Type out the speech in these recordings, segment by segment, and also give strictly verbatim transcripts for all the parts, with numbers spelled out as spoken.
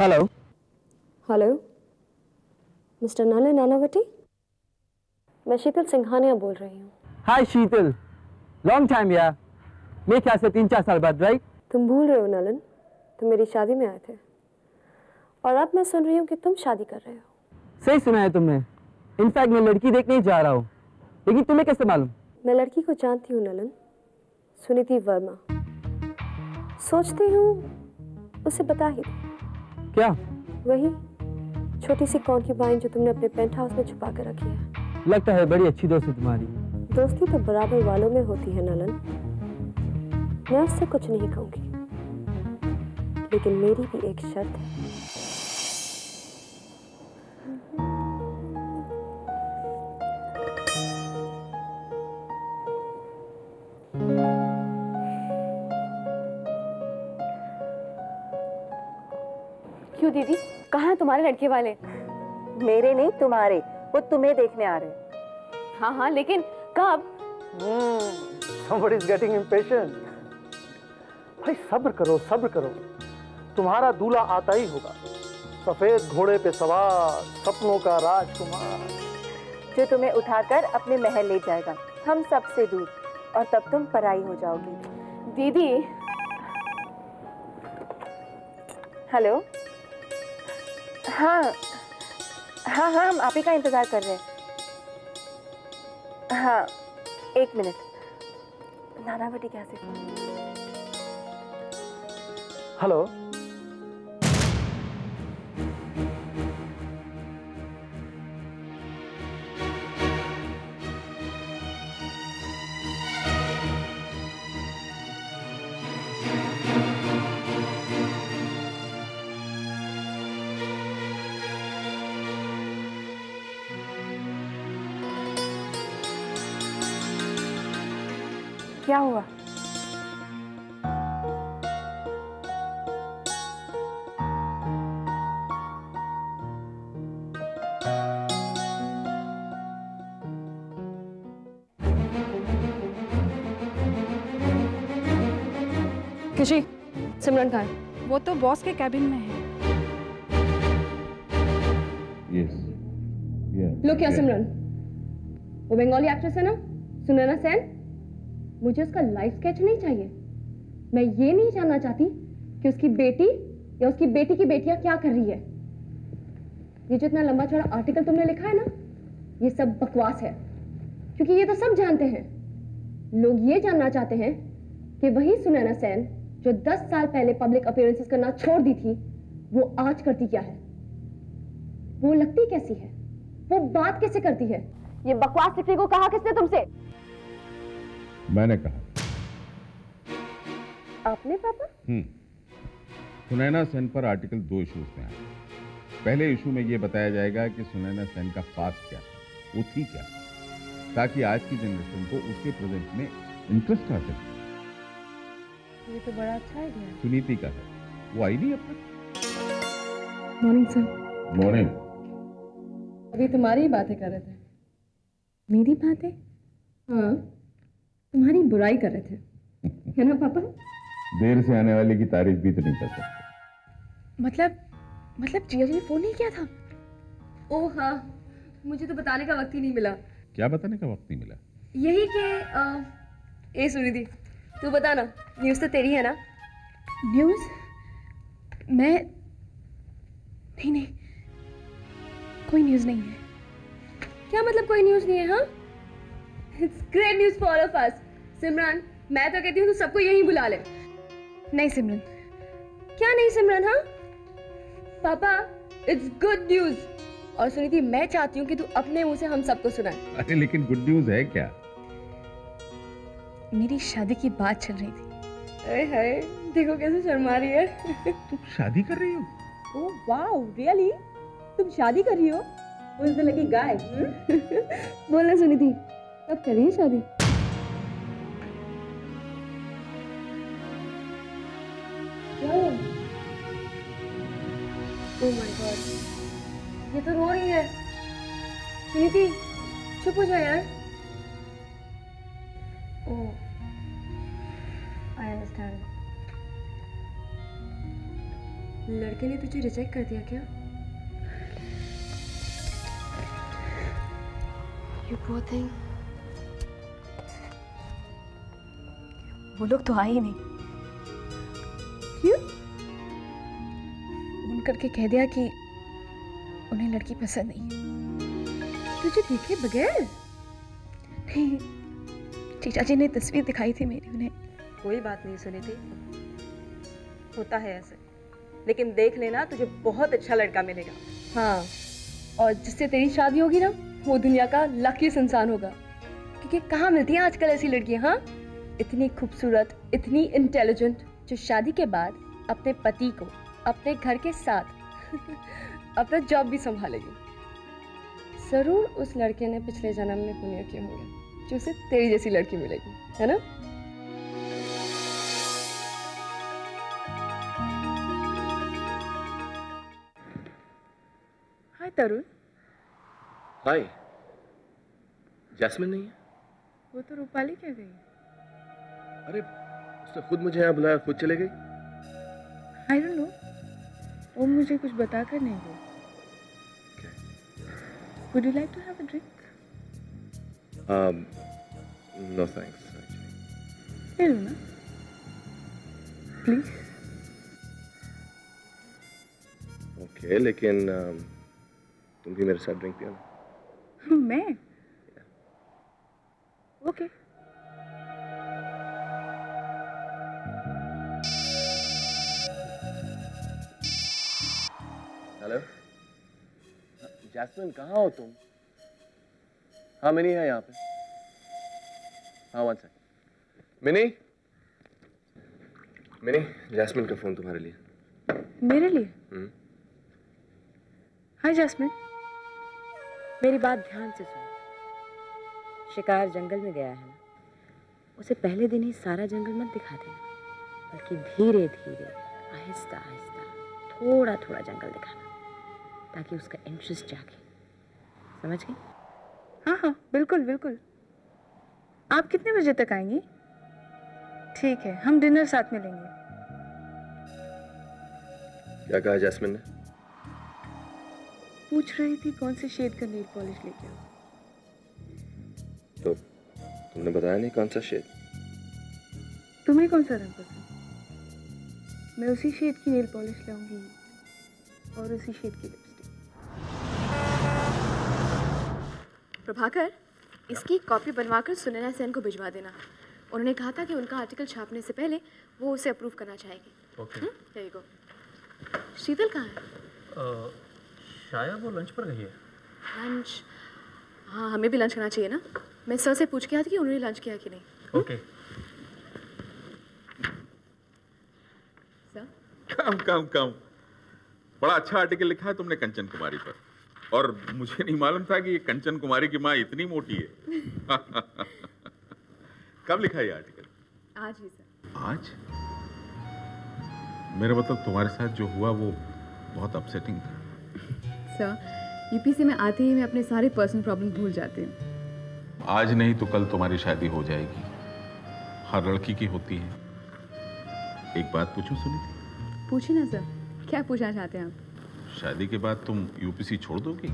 Hello hello mister नाले नानावटी, मैं शीतल सिंघानिया बोल रही हूँ। हाय शीतल, लॉन्ग टाइम यार, मेरे ख्याल से तीन चार साल बाद, राइट? तुम भूल रहे हो नलन, तुम मेरी शादी में आए थे और अब मैं सुन रही हूँ कि तुम शादी कर रहे हो। सही सुना है तुमने। इनफैक्ट मैं लड़की देखने जा रहा हूँ, लेकिन तुम्हें कैसे मालूम? मैं लड़की को जानती हूँ नलन, सुनीति वर्मा। सोचती हूँ उसे बता ही दो। क्या? वही छोटी सी कॉन्क्यूबाइन जो तुमने अपने पेंट हाउस में छुपा कर रखी है। लगता है बड़ी अच्छी दोस्त है तुम्हारी। दोस्ती तो बराबर वालों में होती है नलन, मैं उससे कुछ नहीं कहूँगी, लेकिन मेरी भी एक शर्त है। क्यों दीदी, कहाँ हैं तुम्हारे लड़के वाले? मेरे नहीं तुम्हारे, वो तुम्हें देखने आ रहे। हाँ हाँ, लेकिन कब? Somebody is getting impatient. भाई सब्र करो, सब्र करो, तुम्हारा दूल्हा आता ही होगा, सफेद घोड़े पे सवार, सपनों का राजकुमार, जो तुम्हें उठाकर अपने महल ले जाएगा, हम सबसे दूर, और तब तुम पराई हो जाओगी। दीदी हेलो। हाँ हाँ हाँ, हम आप ही का इंतजार कर रहे हैं। हाँ एक मिनट, नानावटी क्या से? हेलो क्या हुआ? किसी सिमरन कहाँ है? वो तो बॉस के कैबिन में है। यस, लो क्या सिमरन, वो बंगाली एक्ट्रेस है ना सुनैना सेन, मुझे उसका लाइफ स्केच नहीं चाहिए। मैं ये नहीं जानना चाहती कि उसकी बेटी या उसकी बेटी की बेटियां क्या कर रही है। ये जितना लंबा चौड़ा आर्टिकल तुमने लिखा है ना, ये सब बकवास है, क्योंकि ये तो सब जानते हैं। लोग ये जानना चाहते हैं कि वही सुनैना सेन जो दस साल पहले पब्लिक अपीयरेंसेस करना छोड़ दी थी, वो आज करती क्या है, वो लगती कैसी है, वो बात कैसे करती है। ये बकवास लिखने को कहा किसने तुमसे? मैंने कहा। आपने पापा? सुनैना सेन पर आर्टिकल दो इश्यूज में आया। पहले इशू में यह बताया जाएगा कि सुनैना सेन का पास्ट क्या था, वो थी क्या, ताकि आज की जनरेशन को उसके प्रेजेंट में इंटरेस्ट आ सके। ये तो बड़ा अच्छा आइडिया है। सुनीति का है, वो आई नहीं अब तक। Morning sir. मॉर्निंग। अभी तुम्हारी ही बातें कर रहे थे। मेरी बातें? हाँ, तुम्हारी बुराई कर रहे थे, है ना पापा? देर से आने वाले की तारीफ भी तो नहीं कर सकते। मतलब मतलब जिया जी फोन नहीं किया था? ओ हाँ, मुझे तो बताने का वक्त ही नहीं मिला। क्या बताने का वक्त नहीं मिला? यही कि ए सुनिधि, तू बता ना, न्यूज़ तो तेरी है ना? न्यूज़? मैं नहीं नहीं कोई न्यूज़ नहीं है। क्या मतलब कोई न्यूज़ नहीं है? हाँ, it's great news for all of us. Simran, मैं तो कहती हूँ तू तो सबको यहीं बुला ले। नहीं सिमरन। क्या नहीं सिमरन? हाँ पापा, इट्स गुड न्यूज़। और सुनीति, मैं चाहती हूँ कि तू अपने मुंह से हम सबको सुनाए। अरे लेकिन गुड न्यूज़ है क्या? मेरी शादी की बात चल रही थी। अरे हाय, देखो कैसे शर्मा रही है। तुम शादी कर रही हो? ओह वाओ, रियली तुम शादी कर रही हो? मुझे लगी गाय। बोलना सुनीति, कब करें शादी? Oh my God, ये तो रो रही है। सुनीति चुप हो जा यार। Oh, I understand. लड़के ने तुझे रिजेक्ट कर दिया क्या? You poor thing. वो लोग तो आए ही नहीं। क्यों? फोन करके कह दिया कि उन्हें लड़की पसंद नहीं। तुझे देखे बगैर? नहीं, चीचा जी ने तस्वीर दिखाई थी मेरी उन्हें। कोई बात नहीं सुनीति, होता है ऐसे, लेकिन देख लेना तुझे बहुत अच्छा लड़का मिलेगा। हाँ, और जिससे तेरी शादी होगी ना, वो दुनिया का लकीस्ट इंसान होगा, क्योंकि कहाँ मिलती हैं आजकल ऐसी लड़कियाँ। हाँ, इतनी खूबसूरत, इतनी इंटेलिजेंट, जो शादी के बाद अपने पति को, अपने घर के साथ अपना जॉब भी संभालेगी। ज़रूर उस लड़के ने पिछले जन्म में पुण्य किया होगा जो उसे तेरी जैसी लड़की मिलेगी, है ना? हाय तरुण। हाय। जैस्मिन नहीं है? वो तो रूपाली कह गई। अरे उसने खुद मुझे यहाँ बुलाया, खुद चले गई। I don't know, वो मुझे कुछ बताकर नहीं गई। Would you like to have a drink? Um, no thanks actually. ले लो ना, please. Okay, लेकिन तुम भी मेरे साथ ड्रिंक पियो ना। मैं? Okay. हेलो जैस्मिन, कहाँ हो तुम? हाँ मिनी है यहाँ पे। हाँ one second. Mini, Mini Jasmine का फोन तुम्हारे लिए। मेरे लिए? हम्म। हाय जैस्मिन, मेरी बात ध्यान से सुनो। शिकार जंगल में गया है ना, उसे पहले दिन ही सारा जंगल मत दिखा देना, बल्कि धीरे धीरे, आहिस्ता आहिस्ता, थोड़ा थोड़ा जंगल दिखाना, ताकि उसका इंटरेस्ट जागे। समझ गई? हाँ हाँ बिल्कुल बिल्कुल। आप कितने बजे तक आएंगी? ठीक है, हम डिनर साथ में लेंगे। क्या कहा जैस्मिन ने? पूछ रही थी कौन से शेड का नेल पॉलिश लेके आओ। तो तुमने बताया नहीं कौन सा शेड? तुम्हें कौन सा रंग पसंद? मैं उसी शेड की नेल पॉलिश लाऊंगी और उसी शेड की लिपस्टिक। प्रभाकर, इसकी कॉपी बनवाकर सुनैना सेन को भिजवा देना। उन्होंने कहा था कि उनका आर्टिकल छापने से पहले वो उसे अप्रूव करना चाहेगी। Okay. There you go। Sheetal कहाँ है? शायद वो लंच पर गई है। लंच? हाँ, हमें भी लंच करना चाहिए ना। मैं सर से पूछ के आती कि उन्होंने लंच किया कि नहीं। ओके। सर? कम कम कम बड़ा अच्छा आर्टिकल लिखा है तुमने कंचन कुमारी पर, और मुझे नहीं मालूम था कि ये कंचन कुमारी की माँ इतनी मोटी है। कब लिखा ये आर्टिकल? आज ही सर। आज? मेरा मतलब तुम्हारे साथ जो हुआ वो बहुत अपसेटिंग था। सर, यूपीएससी में आते ही मैं अपने सारे पर्सनल प्रॉब्लम भूल जाती हूँ। आज नहीं तो कल तुम्हारी शादी हो जाएगी, हर लड़की की होती है। एक बात पूछूं सुनीति? पूछिए ना सर, क्या पूछना चाहते हैं आप? शादी के बाद तुम यूपीएससी छोड़ दोगी?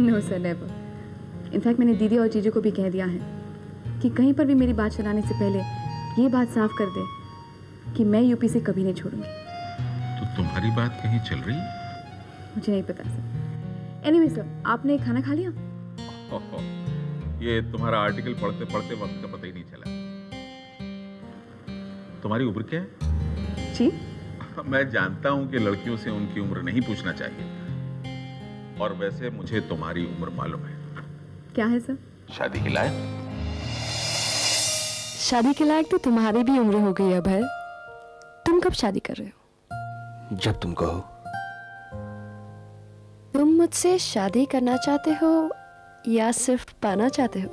No sir, never. इनफैक्ट मैंने दीदी और चीज़ों को भी कह दिया है कि कहीं पर भी मेरी बात चलाने से पहले ये बात साफ कर दे कि मैं यूपीएससी कभी नहीं छोड़ूंगी। तो तुम्हारी बात कहीं चल रही? मुझे नहीं पता सर। एनीवे सर, आपने खाना खा लिया? ओ, ओ, ये तुम्हारा आर्टिकल पढ़ते पढ़ते वक्त का पता ही नहीं चला। तुम्हारी उम्र क्या है? जी मैं जानता हूं कि लड़कियों से उनकी उम्र नहीं पूछना चाहिए, और वैसे मुझे तुम्हारी उम्र मालूम है। क्या है सर? शादी के लायक। शादी के लायक तो तुम्हारी भी उम्र हो गई अब है। तुम कब शादी कर रहे हो? जब तुम कहो। तुम मुझसे शादी करना चाहते हो या सिर्फ पाना चाहते हो?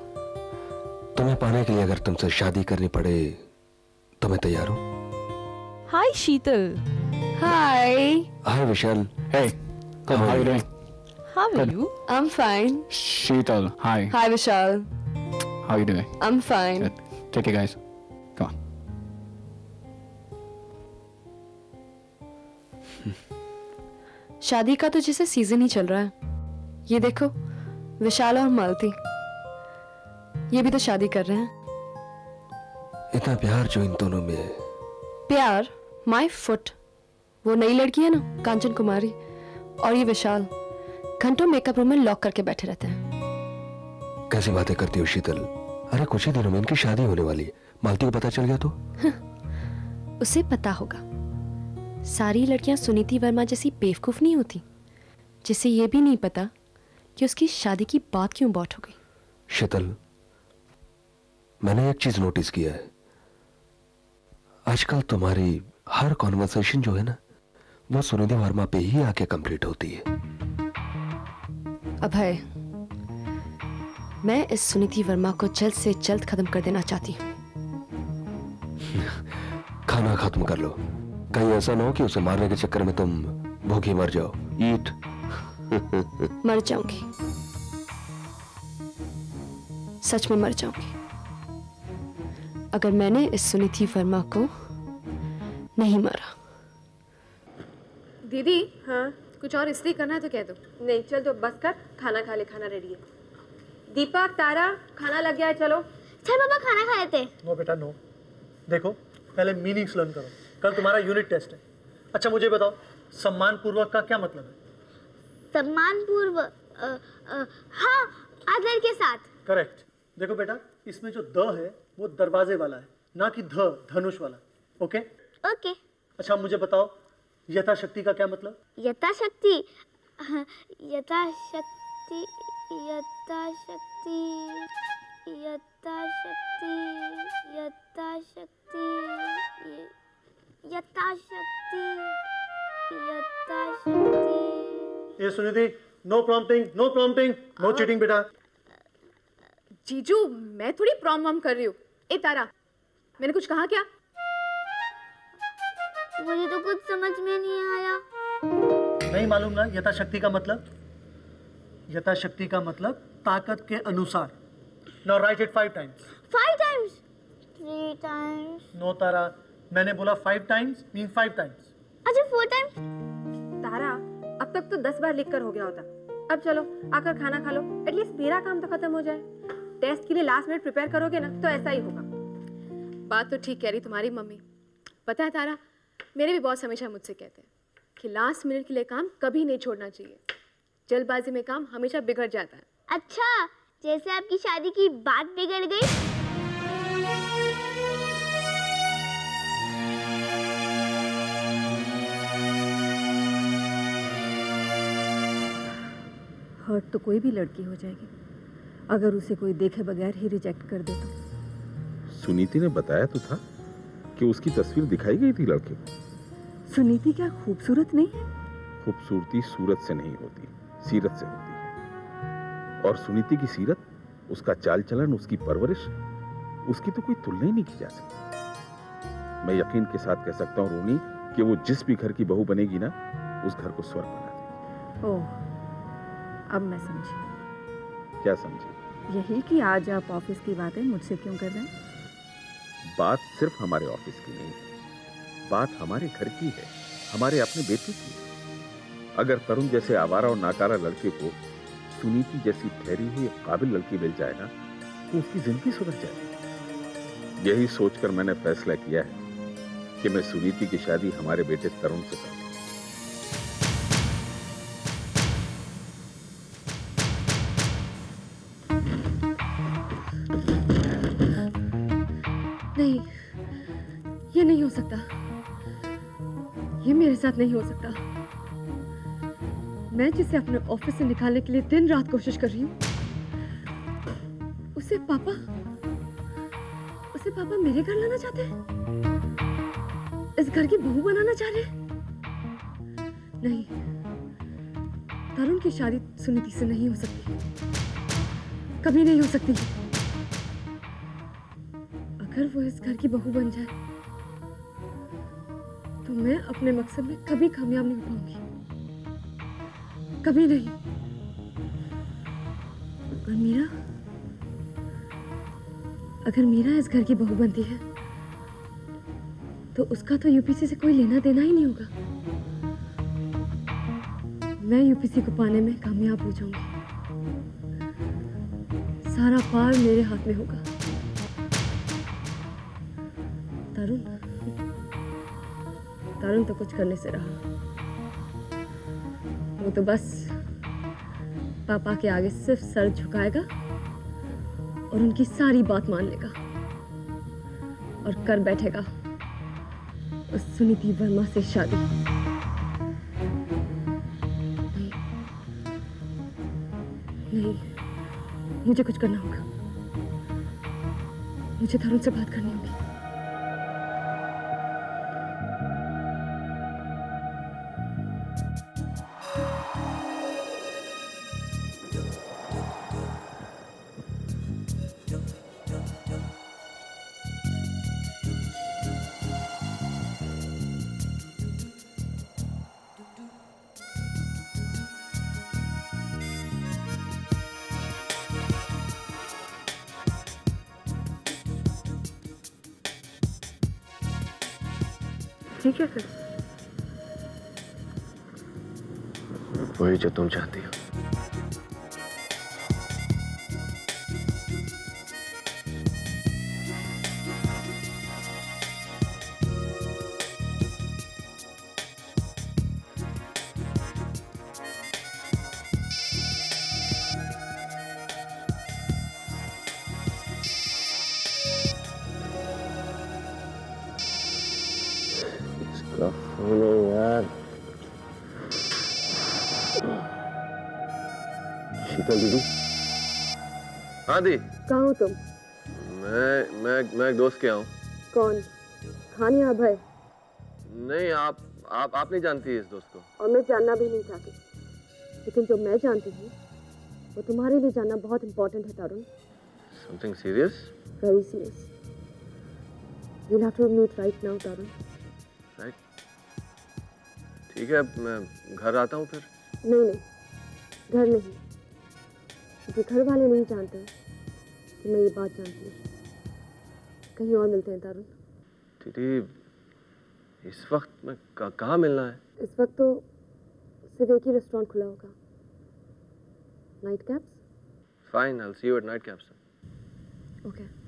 तुम्हें पाने के लिए अगर तुमसे शादी करनी पड़े तो मैं तैयार हूँ। Hi Sheetal. Hi. Hi Vishal. Hey, come how do? How are you? I am fine. Sheetal, hi. Hi Vishal. How you doing? I am fine. Take it guys. Come on. शादी का तो जैसे सीजन ही चल रहा है। ये देखो विशाल और मालती, ये भी तो शादी कर रहे हैं। इतना प्यार जो इन दोनों में है। प्यार माय फुट। वो नई लड़की है ना कांचन कुमारी, और ये विशाल घंटों मेकअप रूम में लॉक करके बैठे रहते हैं। कैसी बातें करती हो शीतल, अरे कुछ ही दिनों में इनकी शादी होने वाली है। मालती को पता चल गया तो? हाँ, उसे पता होगा। सारी लड़कियां सुनीति वर्मा जैसी बेवकूफ नहीं होती, जिसे ये भी नहीं पता कि उसकी शादी की बात क्यों बॉट हो गई। शीतल, मैंने एक चीज नोटिस किया है, आजकल तुम्हारी हर कॉन्वर्सेशन जो है ना वो सुनिधि वर्मा पे ही आके कंप्लीट होती है। अभय, मैं इस सुनिधि वर्मा को जल्द से जल्द खत्म कर देना चाहती हूँ। खाना खत्म कर लो, कहीं ऐसा ना हो कि उसे मारने के चक्कर में तुम भूखी मर जाओ। ईट। मर जाऊंगी, सच में मर जाऊंगी अगर मैंने इस सुनिधि वर्मा को नहीं मारा। दीदी, हाँ कुछ और इसलिए करना है तो कह दो। नहीं, चल तो बस कर, खाना खा ले, खाना रेडी है। दीपक, तारा, खाना लग गया है, चलो। चल पापा खाना खा लेते हैं। नो बेटा नो, देखो पहले मीनिंग्स लर्न करो, कल तुम्हारा यूनिट टेस्ट है। अच्छा मुझे बताओ, सम्मान पूर्वक का क्या मतलब है? सम्मान पूर्वक, हाँ आदर के साथ। करेक्ट। देखो बेटा, इसमें जो द है वो दरवाजे वाला है, ना कि ध धनुष वाला। Okay okay. अच्छा मुझे बताओ, यथाशक्ति का क्या मतलब? यथाशक्ति यथाशक्ति यथाशक्ति यथाशक्ति यथाशक्ति यथाशक्ति यथाशक्ति। ये Sunidhi, no prompting, no prompting, no cheating बेटा। जीजू, मैं थोड़ी प्रॉम्प्ट कर रही हूँ। ए तारा, मैंने कुछ कहा क्या? मुझे तो कुछ समझ में नहीं आया। नहीं मालूम ना यथाशक्ति का मतलब? यथाशक्ति का मतलब ताकत के अनुसार। Now write it five times. Five times? Three times. No तारा, मैंने बोला five times means five times. अच्छा four times? तारा, अब तक तो दस बार लिखकर हो गया होता। अब चलो आकर खाना खा लो, एटलीस्ट मेरा काम तो खत्म हो जाए। टेस्ट के लिए लास्ट मिनट प्रिपेयर करोगे ना तो ऐसा ही होगा। बात तो ठीक कह रही तुम्हारी मम्मी। पता है तारा, मेरे भी बॉस हमेशा मुझसे कहते हैं कि लास्ट मिनट के लिए काम कभी नहीं छोड़ना चाहिए, जल्दबाजी में काम हमेशा बिगड़ जाता है। अच्छा, जैसे आपकी शादी की बात बिगड़ गई। हर्ट तो कोई भी लड़की हो जाएगी अगर उसे कोई देखे बगैर ही रिजेक्ट कर दे तो। सुनीति ने बताया तो था कि उसकी तस्वीर दिखाई गई थी लड़के को। सुनीति क्या खूबसूरत नहीं है? खूबसूरती सूरत से नहीं होती, सीरत से होती है। और सुनीति की सीरत, उसका चाल चलन, उसकी परवरिश, उसकी तो कोई तुलना ही नहीं की जा सकती। मैं यकीन के साथ कह सकता हूँ रोनी कि वो जिस भी घर की बहू बनेगी ना उस घर को स्वर्ग बना देगी। ओह, अब मैं समझी। क्या समझी? यही कि आज आप ऑफिस की बातें मुझसे क्यों कर रहे हैं। बात सिर्फ हमारे ऑफिस की नहीं है, बात हमारे घर की है, हमारे अपने बेटे की है। अगर तरुण जैसे आवारा और नाकारा लड़के को सुनीति जैसी ठहरी हुई काबिल लड़की मिल जाए ना तो उसकी जिंदगी सुधर जाएगी। यही सोचकर मैंने फैसला किया है कि मैं सुनीति की शादी हमारे बेटे तरुण से करूं। ये मेरे साथ नहीं हो सकता। मैं जिसे अपने ऑफिस से निकालने के लिए दिन रात कोशिश कर रही हूँ, उसे पापा, उसे पापा मेरे घर लाना चाहते हैं, इस घर की बहू बनाना चाह रहे हैं। नहीं, तरुण की शादी सुनीति से नहीं हो सकती, कभी नहीं हो सकती। अगर वो इस घर की बहू बन जाए तो मैं अपने मकसद में कभी कामयाब नहीं हो पाऊंगी, कभी नहीं। और मीरा, अगर मीरा इस घर की बहू बनती है तो उसका तो यूपीएससी से कोई लेना देना ही नहीं होगा। मैं यूपीसी को पाने में कामयाब हो जाऊंगी। सारा पार मेरे हाथ में होगा। तरुण तरुण तो कुछ करने से रहा, वो तो बस पापा के आगे सिर्फ सर झुकाएगा और उनकी सारी बात मान लेगा और कर बैठेगा उस सुनीति वर्मा से शादी। मुझे कुछ करना होगा, मुझे तरुण से बात करनी होगी। ठीक है सर, वही जो तुम चाहती हो। शीतल दीदी। हाँ दी, कहाँ हो तुम? मैं मैं मैं एक दोस्त के यहाँ हूँ। कौन? खानिया भाई? नहीं, आप आप आप नहीं जानती इस दोस्त को, और मैं जानना भी नहीं चाहती। लेकिन जो मैं जानती हूँ वो तुम्हारे लिए जानना बहुत इम्पोर्टेंट है तरुण। Something serious? Very serious. We'll have to meet right now, Tarun. Right? ठीक है, मैं घर आता हूँ फिर। नहीं नहीं, घर नहीं, क्योंकि घर वाले नहीं जानते कि मैं ये बात जानती हूँ। कहीं और मिलते हैं तारुण। दीदी, इस वक्त मैं कहाँ मिलना है? इस वक्त तो सिर्फ एक ही रेस्टोरेंट खुला होगा, night caps. Fine, I will see you at night caps. Okay.